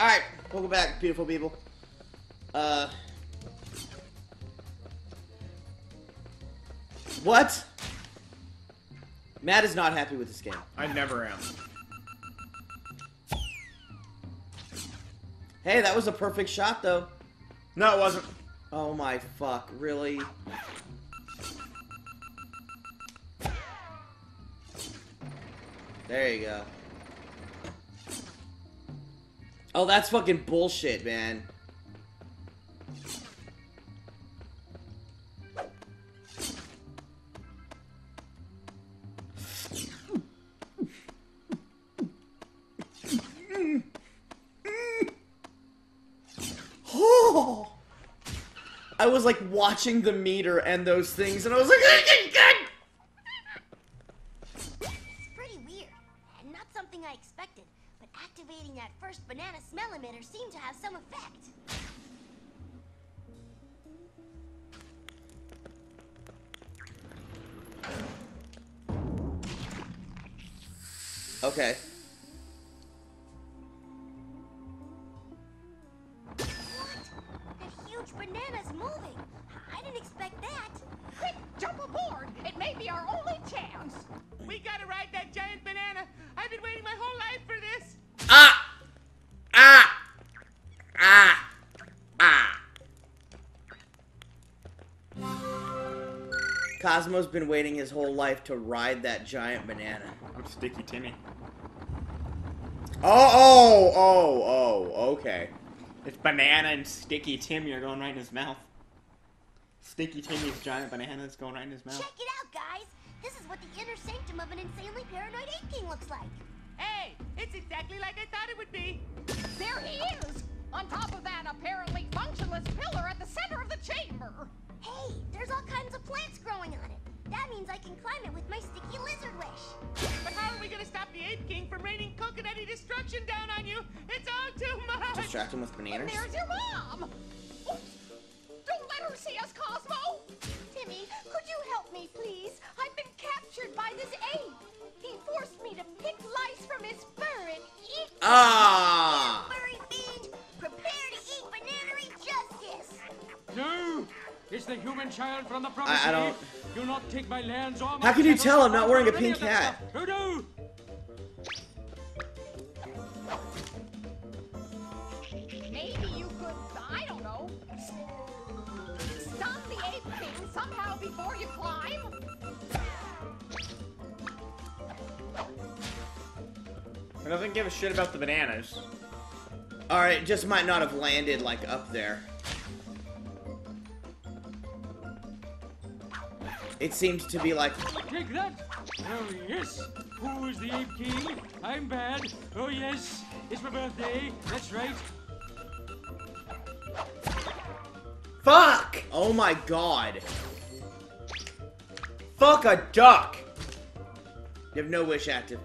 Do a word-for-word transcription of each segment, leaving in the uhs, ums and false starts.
Alright, welcome back, beautiful people. Uh... What? Matt is not happy with this game. I never am. Hey, that was a perfect shot, though. No, it wasn't. Oh my fuck, really? There you go. Oh, that's fucking bullshit, man. Oh, I was like watching the meter and those things, and I was like, "This is pretty weird, and not something I expected." But activating that first banana smell emitter seemed to have some effect. Okay. What? That huge banana's moving. I didn't expect that. Quick, jump aboard. It may be our only chance. We gotta ride that giant banana. I've been waiting my whole life for this. Ah! Ah! Ah! Ah! Cosmo's been waiting his whole life to ride that giant banana. I'm Sticky Timmy. Oh, oh, oh, oh, okay. It's banana and Sticky Timmy are going right in his mouth. Sticky Timmy's giant banana is going right in his mouth. Check it out, guys. This is what the inner sanctum of an insanely paranoid ape king looks like. Hey, it's exactly like I thought it would be. There he is, on top of that apparently functionless pillar at the center of the chamber. Hey, there's all kinds of plants growing on it. That means I can climb it with my sticky lizard wish. But how are we going to stop the ape king from raining coconutty destruction down on you? It's all too much. Distract him with bananas. And there's your mom. Oops. Don't let her see us, Cosmo. Timmy, could you help me, please? I've been captured by this ape. He forced me to pick lice from his fur and eat. Ah! Furry fiend, prepare to eat banana justice. No! It's the human child from the promised land. I, I don't. Do not take my lands or my. How can you tell I'm not wearing a pink hat? Who do? Maybe you could. I don't know. Stop the ape king somehow before you climb. It doesn't give a shit about the bananas. Alright, it just might not have landed, like, up there. It seems to be like... Take that! Oh, yes! Who is the ape king? I'm bad! Oh, yes! It's my birthday! That's right! Fuck! Oh my god! Fuck a duck! You have no wish active.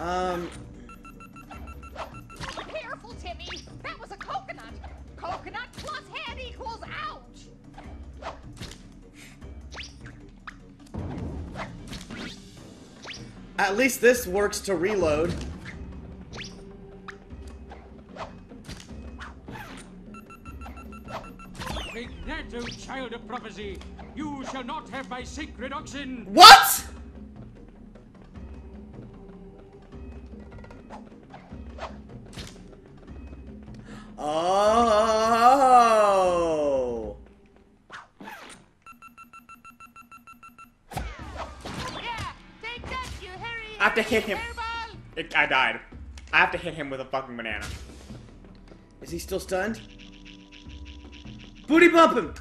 Um. Careful, Timmy. That was a coconut. Coconut plus head equals ouch. At least this works to reload. Take that, O child of prophecy. You shall not have my sacred oxen. What? Oh! Yeah, take that, you hairy, I have to hit him. It, I died. I have to hit him with a fucking banana. Is he still stunned? Booty bump him!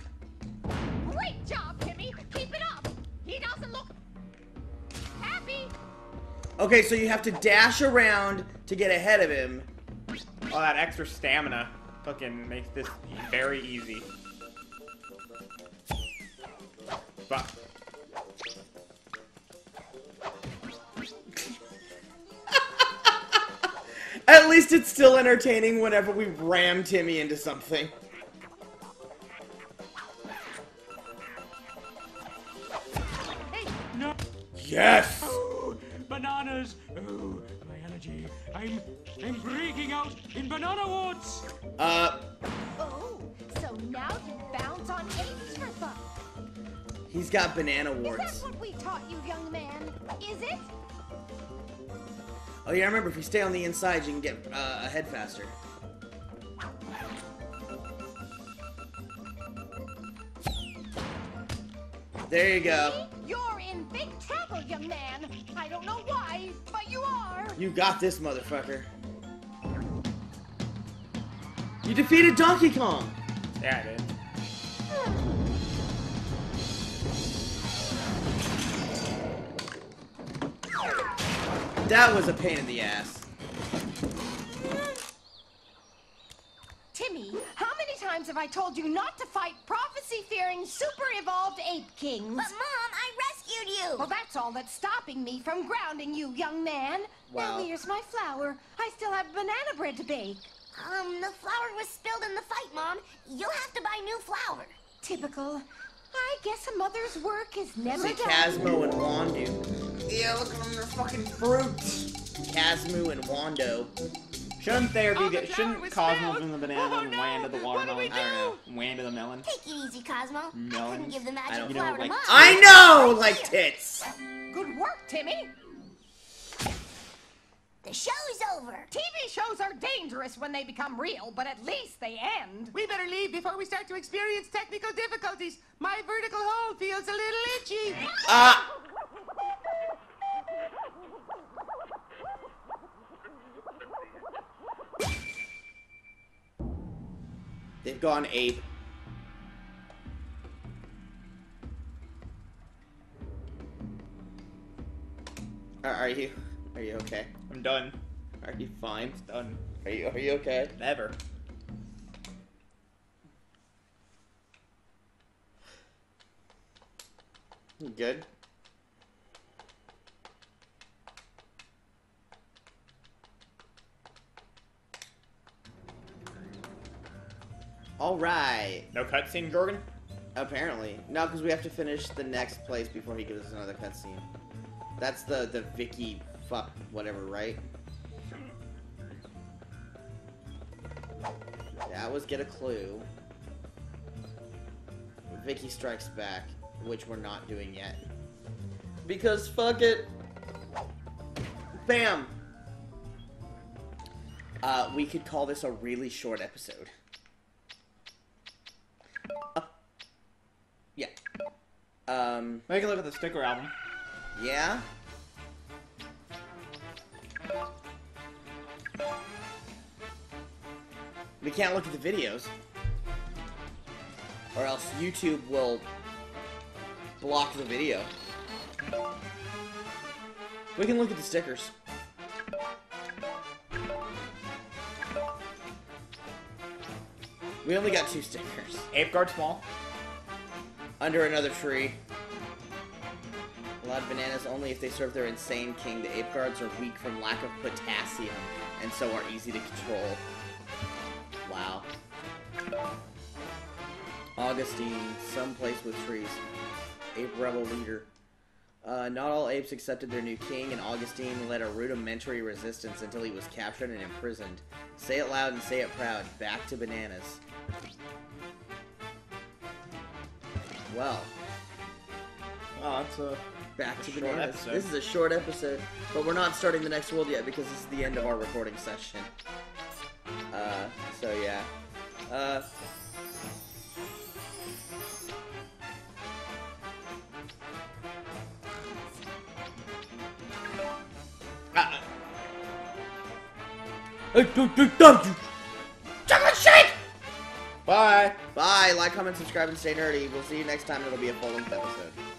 Great job, Timmy. Keep it up. He doesn't look happy. Okay, so you have to dash around to get ahead of him. Oh, that extra stamina fucking makes this very easy. back. At least it's still entertaining whenever we ram Timmy into something. Hey, no. Yes! Oh, bananas! Oh, my allergy. I'm, I'm breaking out in banana warts! Uh... Oh, so now you bounce on apes for fun. He's got banana warts. Is that what we taught you, young man? Is it? Oh yeah, I remember, if you stay on the inside, you can get uh, ahead faster. There you go. You're in big trouble, young man. I don't know why, but you are. You got this, motherfucker. You defeated Donkey Kong. Yeah, I did. That was a pain in the ass. Timmy, how many times have I told you not to fight prophecy-fearing, super-evolved ape kings? But, Mom, I rescued you! Well, that's all that's stopping me from grounding you, young man. Wow. Now, here's my flour. I still have banana bread to bake. Um, the flour was spilled in the fight, Mom. You'll have to buy new flour. Typical. I guess a mother's work is never done. Cosmo and Wanda. Yeah, look at them, they're fucking fruits. Cosmo and Wando. Shouldn't there be the Shouldn't Cosmo have been the banana oh, and no. Wanda the watermelon? Do do? I don't know. Wanda the melon? Take it easy, Cosmo. Melon? I couldn't give the magic flower to Mom. I know! Like tits! Good work, Timmy! The show's over! T V shows are dangerous when they become real, but at least they end. We better leave before we start to experience technical difficulties. My vertical hole feels a little itchy. Uh... They've gone ape. Are, are you? Are you okay? I'm done. Are you fine? It's done. Are you? Are you okay? Never. You good? All right. No cutscene, Jorgen? Apparently. No, because we have to finish the next place before he gives us another cutscene. That's the, the Vicky fuck whatever, right? That was get a clue. Vicky strikes back, which we're not doing yet. Because fuck it. Bam! Uh, we could call this a really short episode. Yeah. Um. Make a look at the sticker album. Yeah. We can't look at the videos, or else YouTube will block the video. We can look at the stickers. We only got two stickers. Ape guard small. Under another tree. A lot of bananas only if they serve their insane king. The ape guards are weak from lack of potassium and so are easy to control. Wow. Augustine, someplace with trees. Ape rebel leader. Uh, not all apes accepted their new king, and Augustine led a rudimentary resistance until he was captured and imprisoned. Say it loud and say it proud. Back to bananas. Well. Oh, it's a back to bananas. Episode. This is a short episode, but we're not starting the next world yet because this is the end of our recording session. Uh, so yeah. Uh. Ah. Bye! Bye! Like, comment, subscribe, and stay nerdy. We'll see you next time. It'll be a full-length episode.